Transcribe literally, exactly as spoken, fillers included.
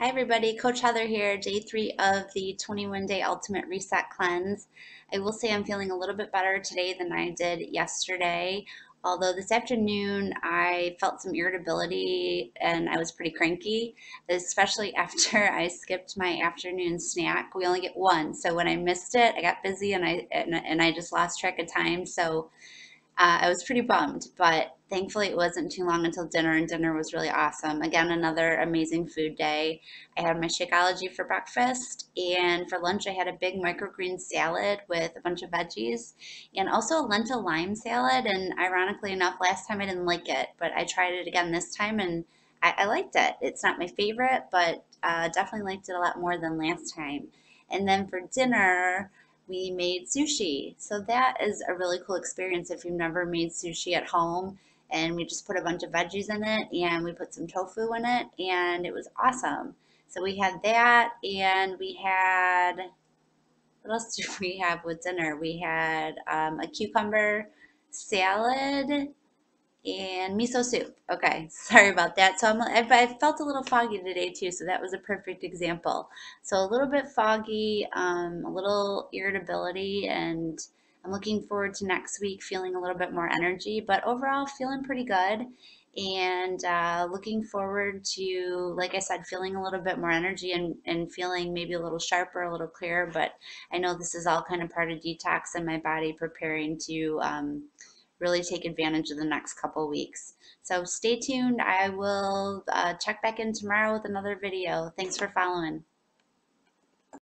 Hi everybody, Coach Heather here, day three of the twenty-one day Ultimate Reset Cleanse. I will say I'm feeling a little bit better today than I did yesterday, although this afternoon I felt some irritability and I was pretty cranky, especially after I skipped my afternoon snack. We only get one, so when I missed it, I got busy and I, and, and I just lost track of time, so uh, I was pretty bummed, but thankfully, it wasn't too long until dinner, and dinner was really awesome. Again, another amazing food day. I had my Shakeology for breakfast, and for lunch, I had a big microgreen salad with a bunch of veggies, and also a lentil lime salad, and ironically enough, last time I didn't like it, but I tried it again this time, and I, I liked it. It's not my favorite, but uh, definitely liked it a lot more than last time. And then for dinner, we made sushi. So that is a really cool experience if you've never made sushi at home. And we just put a bunch of veggies in it, and we put some tofu in it, and it was awesome. So we had that, and we had, what else did we have with dinner? We had um, a cucumber salad and miso soup. Okay, sorry about that. So I'm, I, I felt a little foggy today too, so that was a perfect example. So a little bit foggy, um, a little irritability, and I'm looking forward to next week feeling a little bit more energy, but overall feeling pretty good and uh, looking forward to, like I said, feeling a little bit more energy and, and feeling maybe a little sharper, a little clearer, but I know this is all kind of part of detox and my body preparing to um, really take advantage of the next couple weeks. So stay tuned. I will uh, check back in tomorrow with another video. Thanks for following.